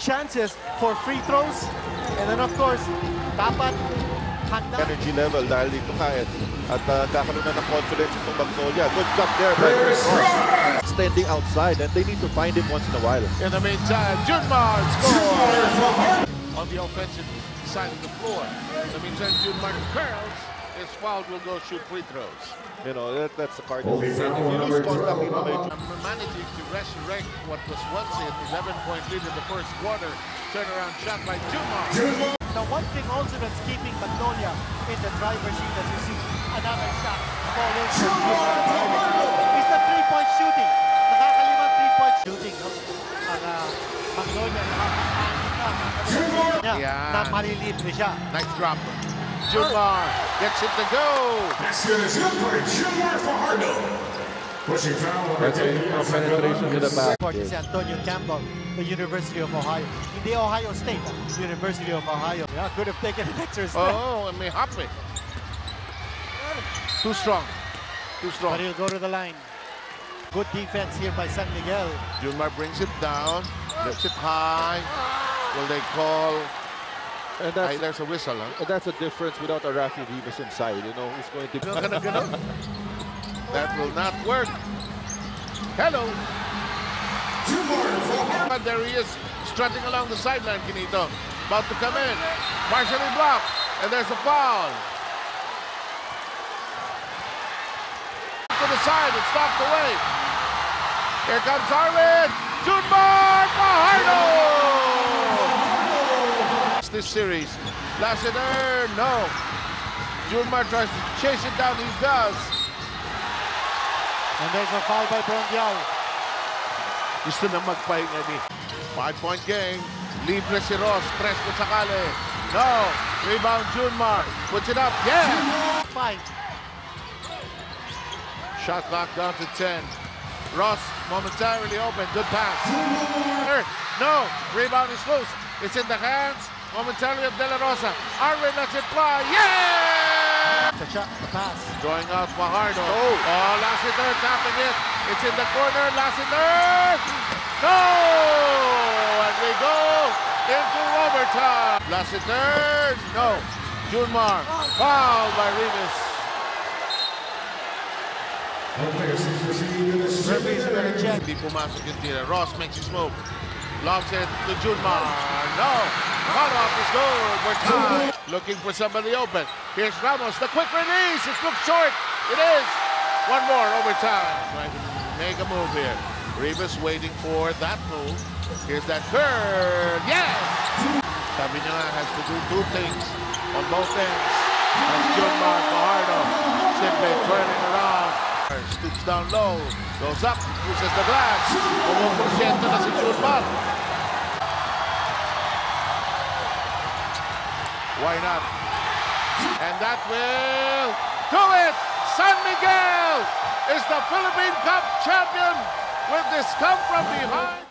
chances for free throws. And then of course, dapat handa. Energy level dahil dito kain. At kakaroon na ng confidence itong Magnolia. Good job there by Ramos. Standing outside and they need to find him once in a while. In the meantime, June Mar scores! On the offensive side of the floor. In the meantime, June Mar curls. His foul will go shoot free throws. You know, that's the part. Okay, so I'm managing to resurrect what was once an 11-point lead in the first quarter. Turnaround shot by June Mar. Now, one thing also that's keeping Magnolia in the driver's seat, as you see, another shot falling from is the three-point shooting. Nakakalimang three-point shooting. Para Magnolia na maliliit na siya. Nice drop. June Mar gets it to go. That's good as good for June Mar Fajardo. Pushing foul. Penetration to the back. This is Antonio Campbell, the University of Ohio. The Ohio State, University of Ohio. Yeah, could have taken an extra step. Oh, and may hop it. Too strong. Too strong. But he'll go to the line. Good defense here by San Miguel. June Mar brings it down, lifts it high. Will they call? And that's, there's a whistle. Huh? And that's a difference without a Rafi Rivas inside. You know, who's going to... That will not work. Hello. But there he is, strutting along the sideline, Kinito. About to come in. Partially blocked. And there's a foul. Side, it's stopped away. Here comes Arvid. June Mar Fajardo! This series. Lassiter, no. June Mar tries to chase it down, he does. And there's a foul by Pongial. Gusto na magpahinga niya. 5-point game. Libre si Ross, press ko sakali. No. Rebound June Mar. Puts it up, yeah! 5. Shot clock down to 10. Ross momentarily open. Good pass. No. Rebound is loose. It's in the hands momentarily of De La Rosa. Arvid lets it fly. Yeah! The shot, the pass. Drawing out Fajardo. Oh, Lassiter tapping it. It's in the corner. Lassiter. No! And we go into overtime. Lassiter. No. June Mar. Foul by Rivas. Hindi pumasok yung tira. Ross makes his move. Locks it to June Mar. No! Cutoff is good. We're tied. Looking for somebody open. Here's Ramos. The quick release. It looks short. It is. One more overtime. Right. Make a move here. Rivas waiting for that move. Here's that curve. Yes! Caminero has to do two things on both ends. And June Mar Fajardo simply turning around. Stoops down low, goes up, pushes the glass. 1% na si June Mar. Why not? And that will do it! San Miguel is the Philippine Cup champion with this come from behind.